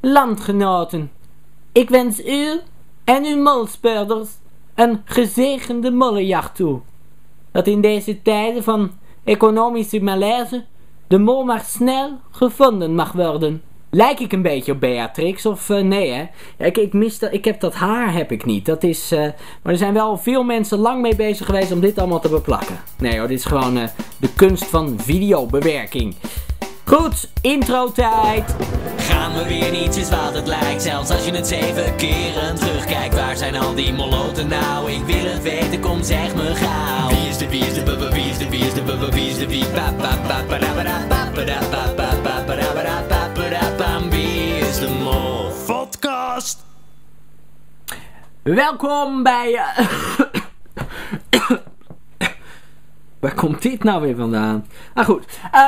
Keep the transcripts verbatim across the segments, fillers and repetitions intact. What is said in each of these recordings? landgenoten. Ik wens u en uw molspeurders een gezegende mollenjacht toe. Dat in deze tijden van economische malaise de mol maar snel gevonden mag worden. Lijk ik een beetje op Beatrix of uh, nee hè? Ja, ik, ik, mis dat, ik heb dat haar heb ik niet. Dat is, uh, maar er zijn wel veel mensen lang mee bezig geweest om dit allemaal te beplakken. Nee hoor, dit is gewoon uh, de kunst van videobewerking. Goed, intro tijd. Gaan we weer niet is wat het lijkt. Zelfs als je het zeven keren terugkijkt. Waar zijn al die moloten nou? Ik wil het weten, kom zeg me gauw. Wie is de, wie is de, bubba, wie is de, wie is de, bubba, wie is de, wie? Pa, pa, pa, pa, da, pa, da, pa, pa, da, pa, pa, pa, pa, da, pa, da, pa, pa, da, pa, wie is de mol? Podcast. Welkom bij... Waar komt dit nou weer vandaan? Ah goed,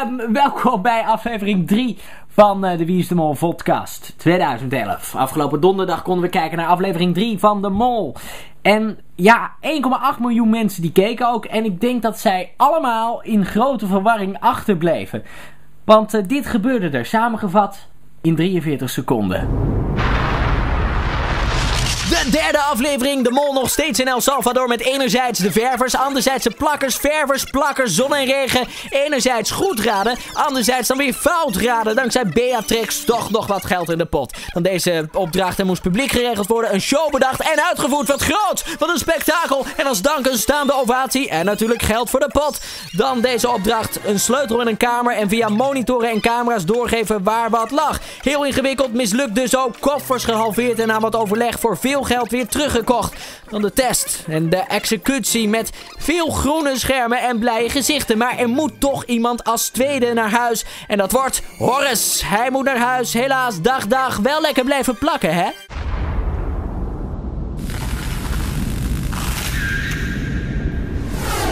um, welkom bij aflevering drie van uh, de Wie is de Mol podcast tweeduizend elf. Afgelopen donderdag konden we kijken naar aflevering drie van de Mol. En ja, één komma acht miljoen mensen die keken ook. En ik denk dat zij allemaal in grote verwarring achterbleven. Want uh, dit gebeurde er, samengevat in drieënveertig seconden. De derde aflevering, de mol nog steeds in El Salvador met enerzijds de ververs, anderzijds de plakkers, ververs, plakkers, zon en regen. Enerzijds goed raden, anderzijds dan weer fout raden. Dankzij Beatrix toch nog wat geld in de pot. Want deze opdrachten moest publiek geregeld worden, een show bedacht en uitgevoerd. Wat groot, wat een spektakel. En als dank een staande ovatie en natuurlijk geld voor de pot. Dan deze opdracht, een sleutel in een kamer en via monitoren en camera's doorgeven waar wat lag. Heel ingewikkeld, mislukt dus ook, koffers gehalveerd en na wat overleg voor veel geld weer teruggekocht. Dan de test en de executie met veel groene schermen en blije gezichten. Maar er moet toch iemand als tweede naar huis. En dat wordt Horace. Hij moet naar huis. Helaas, dag, dag. Wel lekker blijven plakken, hè?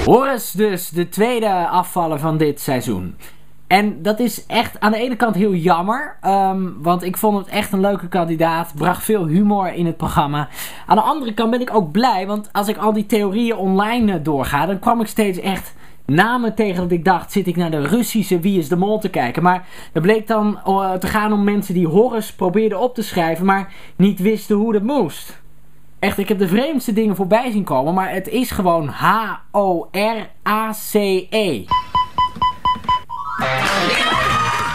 Horace dus, de tweede afvaller van dit seizoen. En dat is echt aan de ene kant heel jammer, um, want ik vond het echt een leuke kandidaat, bracht veel humor in het programma. Aan de andere kant ben ik ook blij, want als ik al die theorieën online doorga, dan kwam ik steeds echt namen tegen dat ik dacht, zit ik naar de Russische Wie is de Mol te kijken. Maar dat bleek dan uh, te gaan om mensen die Horace probeerden op te schrijven, maar niet wisten hoe dat moest. Echt, ik heb de vreemdste dingen voorbij zien komen, maar het is gewoon H O R A C E.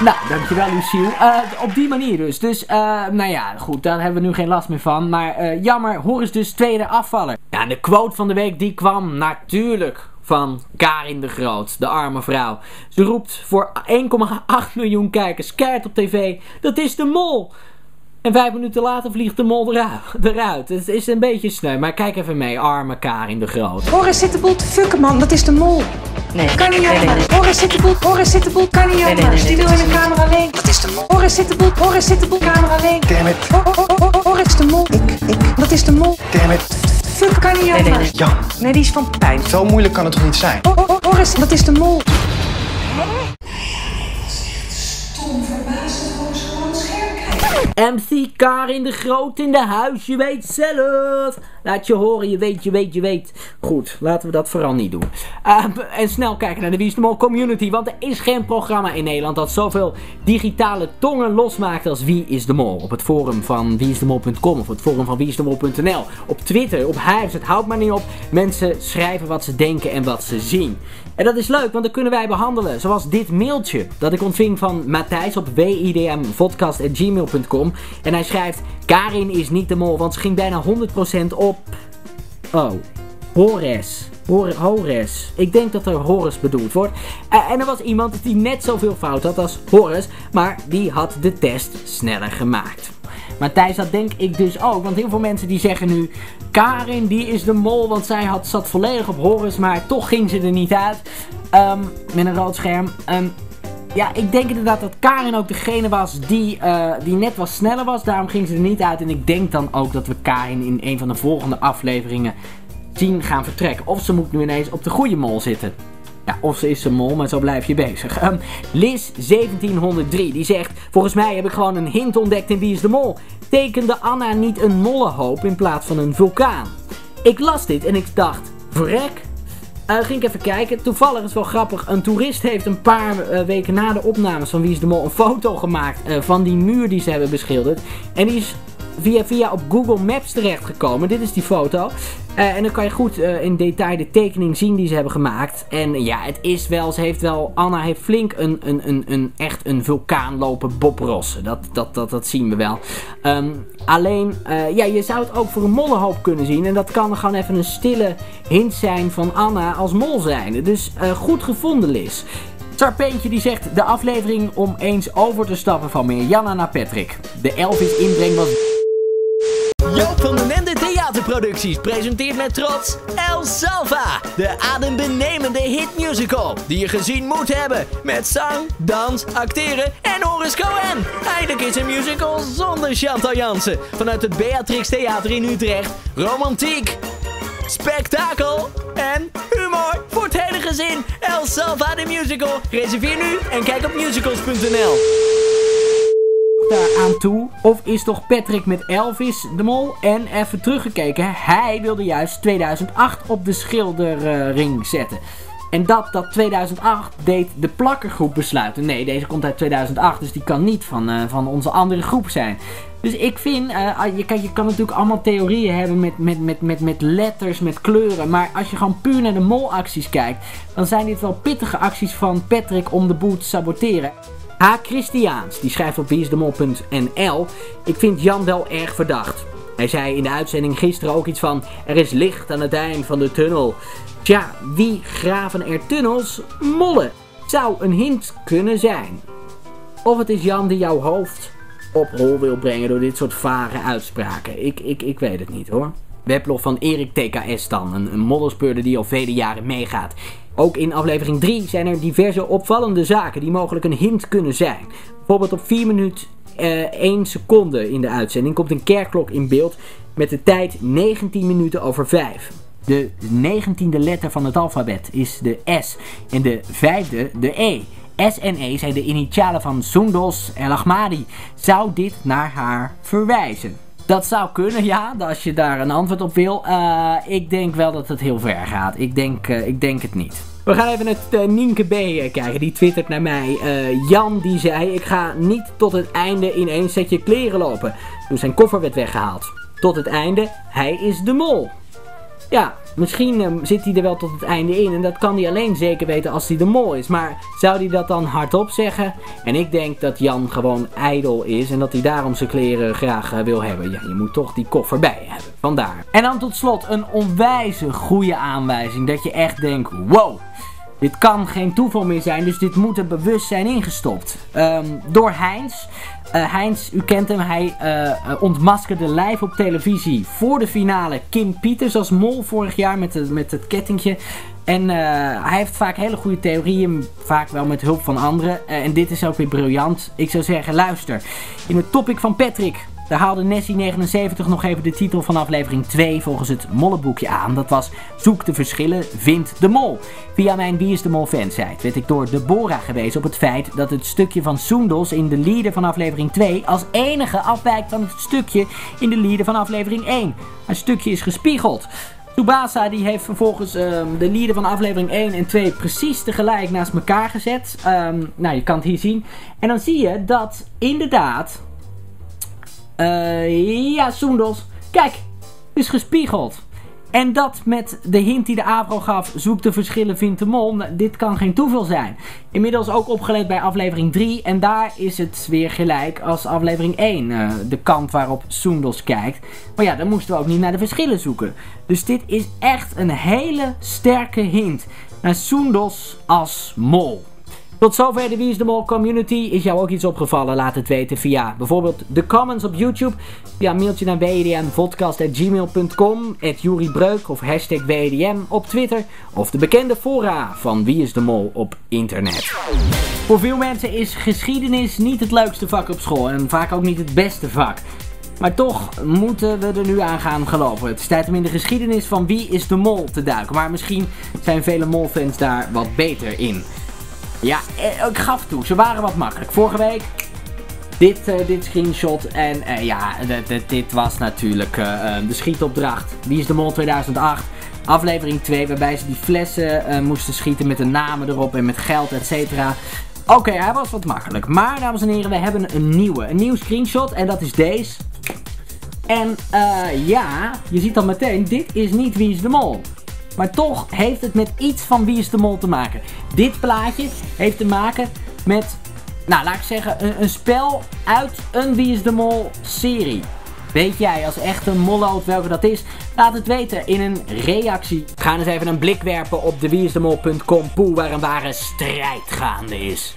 Nou, dankjewel Luciel. Uh, op die manier dus. Dus, uh, nou ja, goed, daar hebben we nu geen last meer van. Maar uh, jammer, Horace dus tweede afvaller. Ja, en de quote van de week die kwam natuurlijk van Karin de Groot, de arme vrouw. Ze roept voor één komma acht miljoen kijkers keihard op tv, dat is de mol. En vijf minuten later vliegt de mol eruit. Het is een beetje sneu, maar kijk even mee, arme Karin de Groot. Horace zit de boel te fucken, man, dat is de mol. Nee, kan niet anders. Horace zit de boel, Horace zit de boel, kan niet anders. Die wil in de kamer alleen. Dat is de mol. Horace zit de boel, Horace zit de boel, kamer alleen. Damn it. Horace is de mol. Ik, ik, dat is de mol. Damn it. Fuck, kan niet anders. Jan. Nee, die is van pijn. Zo moeilijk kan het toch niet zijn? Horace, dat is de mol. M C Karin de Groot in de huis, je weet zelf. Laat je horen, je weet, je weet, je weet. Goed, laten we dat vooral niet doen. Uh, en snel kijken naar de Wie is de Mol community. Want er is geen programma in Nederland dat zoveel digitale tongen losmaakt als Wie is de Mol. Op het forum van wie is de mol punt com of het forum van wie is de mol punt n l. Op Twitter, op Heinz, het houdt maar niet op. Mensen schrijven wat ze denken en wat ze zien. En dat is leuk, want dat kunnen wij behandelen. Zoals dit mailtje dat ik ontving van Matthijs op w i d m podcast at gmail punt com. En hij schrijft, Karin is niet de mol, want ze ging bijna honderd procent op... Oh, Horace. Hor Horace. Ik denk dat er Horace bedoeld wordt. Uh, en er was iemand die net zoveel fout had als Horace, maar die had de test sneller gemaakt. Maar Thijs, dat denk ik dus ook, want heel veel mensen die zeggen nu, Karin die is de mol, want zij had, zat volledig op Horace, maar toch ging ze er niet uit. Um, met een rood scherm. Um, ja, ik denk inderdaad dat Karin ook degene was die, uh, die net wat sneller was, daarom ging ze er niet uit. En ik denk dan ook dat we Karin in een van de volgende afleveringen zien gaan vertrekken. Of ze moet nu ineens op de goede mol zitten. Ja, of ze is een mol, maar zo blijf je bezig. Um, Liz zeventienhonderddrie, die zegt... Volgens mij heb ik gewoon een hint ontdekt in Wie is de Mol. Tekende Anna niet een mollenhoop in plaats van een vulkaan? Ik las dit en ik dacht... Vrek, Uh, ging ik even kijken. Toevallig is wel grappig. Een toerist heeft een paar uh, weken na de opnames van Wie is de Mol een foto gemaakt uh, van die muur die ze hebben beschilderd. En die is via via op Google Maps terechtgekomen. Dit is die foto. Uh, en dan kan je goed uh, in detail de tekening zien die ze hebben gemaakt. En ja, het is wel, ze heeft wel, Anna heeft flink een, een, een, een echt een vulkaan lopen Bob Rossen. Dat, dat, dat, dat zien we wel. Um, alleen, uh, ja, je zou het ook voor een mollenhoop kunnen zien. En dat kan gewoon even een stille hint zijn van Anna als mol zijnde. Dus uh, goed gevonden, Liz. Sarpeentje die zegt, de aflevering om eens over te stappen van Marjana naar Patrick. De Elvis inbreng was... Joop van de Nende Theaterproducties presenteert met trots El Salva, de adembenemende hitmusical die je gezien moet hebben. Met zang, dans, acteren en Horace Cohen. Eindelijk is een musical zonder Chantal Jansen. Vanuit het Beatrix Theater in Utrecht. Romantiek, spektakel en humor voor het hele gezin. El Salva de musical. Reserveer nu en kijk op musicals punt n l. Aan toe, of is toch Patrick met Elvis de mol? En even teruggekeken, hij wilde juist tweeduizend acht op de schilderring zetten. En dat, dat tweeduizend acht deed de plakkergroep besluiten. Nee, deze komt uit tweeduizend acht, dus die kan niet van, uh, van onze andere groep zijn. Dus ik vind, uh, je, kijk, je kan natuurlijk allemaal theorieën hebben met, met, met, met, met letters, met kleuren. Maar als je gewoon puur naar de molacties kijkt, dan zijn dit wel pittige acties van Patrick om de boel te saboteren. H. Christiaans, die schrijft op wie is de mol punt n l, ik vind Jan wel erg verdacht. Hij zei in de uitzending gisteren ook iets van, er is licht aan het eind van de tunnel. Tja, wie graven er tunnels? Mollen. Zou een hint kunnen zijn. Of het is Jan die jouw hoofd op hol wil brengen door dit soort vage uitspraken. Ik, ik, ik weet het niet hoor. Weblog van Erik T K S dan, een, een modderspeurder die al vele jaren meegaat. Ook in aflevering drie zijn er diverse opvallende zaken die mogelijk een hint kunnen zijn. Bijvoorbeeld op vier minuten één seconde in de uitzending komt een kerkklok in beeld met de tijd negentien minuten over vijf. De negentiende letter van het alfabet is de S en de vijfde de E. S en E zijn de initialen van Soundos Ahmadi. Zou dit naar haar verwijzen? Dat zou kunnen, ja, als je daar een antwoord op wil. Uh, ik denk wel dat het heel ver gaat. Ik denk, uh, ik denk het niet. We gaan even naar uh, Nienke B kijken. Die twittert naar mij. Uh, Jan die zei, ik ga niet tot het einde in één setje kleren lopen. Toen zijn koffer werd weggehaald. Tot het einde, hij is de mol. Ja, misschien uh, zit hij er wel tot het einde in. En dat kan hij alleen zeker weten als hij de mol is. Maar zou hij dat dan hardop zeggen? En ik denk dat Jan gewoon ijdel is. En dat hij daarom zijn kleren graag uh, wil hebben. Ja, je moet toch die koffer bij hebben. Vandaar. En dan tot slot een onwijze goede aanwijzing. Dat je echt denkt, wow. Dit kan geen toeval meer zijn. Dus dit moet er bewust zijn ingestopt. Um, door Heinz. Uh, Heinz, u kent hem, hij uh, ontmaskerde live op televisie voor de finale Kim Pieters als mol vorig jaar met, de, met het kettingje. En uh, hij heeft vaak hele goede theorieën, vaak wel met hulp van anderen. Uh, en dit is ook weer briljant. Ik zou zeggen, luister, in het topic van Patrick, daar haalde Nessie negenenzeventig nog even de titel van aflevering twee volgens het mollenboekje aan. Dat was Zoek de verschillen, vind de mol. Via mijn Wie is de Mol fansite werd ik door Deborah gewezen op het feit dat het stukje van Soendos in de leader van aflevering twee als enige afwijkt van het stukje in de leader van aflevering één. Haar stukje is gespiegeld. Tubasa die heeft vervolgens um, de lieden van aflevering één en twee precies tegelijk naast elkaar gezet. Um, nou, je kan het hier zien. En dan zie je dat inderdaad... Uh, ja, Soendos. Kijk, is gespiegeld. En dat met de hint die de Avro gaf, zoek de verschillen, vindt de mol. Dit kan geen toeval zijn. Inmiddels ook opgelet bij aflevering drie. En daar is het weer gelijk als aflevering één. Uh, de kant waarop Soendos kijkt. Maar ja, dan moesten we ook niet naar de verschillen zoeken. Dus dit is echt een hele sterke hint. Naar Soendos als mol. Tot zover de Wie is de Mol community. Is jou ook iets opgevallen? Laat het weten via bijvoorbeeld de comments op YouTube. Via mailtje naar w d m podcast apenstaartje gmail punt com, at Jurie Breuk of hashtag W D M op Twitter. Of de bekende fora van Wie is de Mol op internet. Voor veel mensen is geschiedenis niet het leukste vak op school. En vaak ook niet het beste vak. Maar toch moeten we er nu aan gaan geloven. Het is tijd om in de geschiedenis van Wie is de Mol te duiken. Maar misschien zijn vele molfans daar wat beter in. Ja, ik gaf toe. Ze waren wat makkelijk. Vorige week dit, uh, dit screenshot. En uh, ja, dit was natuurlijk uh, de schietopdracht. Wie is de Mol tweeduizend acht. aflevering twee, waarbij ze die flessen uh, moesten schieten met de namen erop en met geld, et cetera. Oké, okay, hij was wat makkelijk. Maar, dames en heren, we hebben een nieuwe. Een nieuwe screenshot en dat is deze. En uh, ja, je ziet dan meteen, dit is niet Wie is de Mol. Maar toch heeft het met iets van Wie is de Mol te maken. Dit plaatje heeft te maken met, nou laat ik zeggen, een, een spel uit een Wie is de Mol serie. Weet jij als echte molloot welke dat is? Laat het weten in een reactie. We gaan eens even een blik werpen op de wie is de mol punt com pool waar een ware strijd gaande is.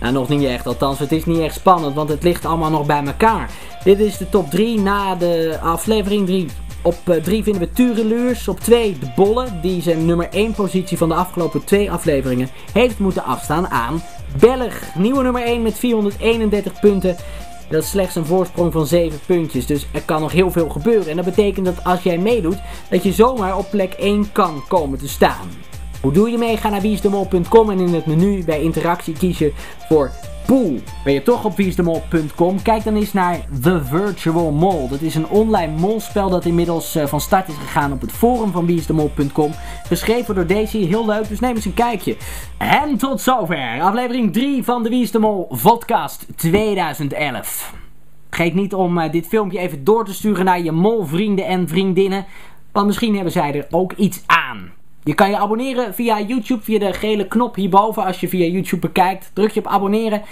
Nou, nog niet echt, althans het is niet echt spannend, want het ligt allemaal nog bij elkaar. Dit is de top drie na de aflevering drie. Op drie vinden we Tureluurs, op twee de Bollen, die zijn nummer één positie van de afgelopen twee afleveringen heeft moeten afstaan aan Bellag. Nieuwe nummer één met vierhonderdeenendertig punten. Dat is slechts een voorsprong van zeven puntjes, dus er kan nog heel veel gebeuren. En dat betekent dat als jij meedoet, dat je zomaar op plek één kan komen te staan. Hoe doe je mee? Ga naar wie is de mol punt com en in het menu bij interactie kies je voor pool. Ben je toch op wie is de mol punt com? Kijk dan eens naar The Virtual Mol. Dat is een online molspel dat inmiddels van start is gegaan op het forum van wie is de mol punt com. Geschreven door Daisy, heel leuk, dus neem eens een kijkje. En tot zover aflevering drie van de Wie is de Mol podcast tweeduizend elf. Vergeet niet om dit filmpje even door te sturen naar je molvrienden en vriendinnen, want misschien hebben zij er ook iets aan. Je kan je abonneren via YouTube, via de gele knop hierboven als je via YouTube bekijkt. Druk je op abonneren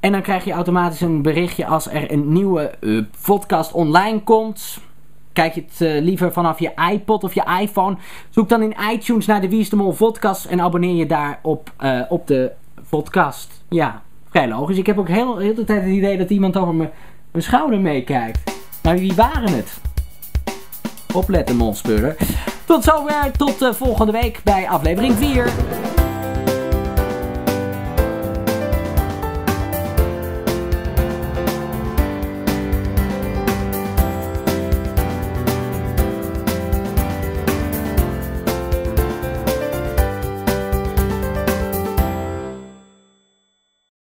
en dan krijg je automatisch een berichtje als er een nieuwe uh, podcast online komt. Kijk je het uh, liever vanaf je iPod of je iPhone. Zoek dan in iTunes naar de Wie is de Mol podcast en abonneer je daar op, uh, op de podcast. Ja, vrij logisch. Ik heb ook heel, heel de tijd het idee dat iemand over mijn schouder meekijkt. Maar wie waren het? Opletten, molspeurer. Tot zover, tot uh, volgende week bij aflevering vier.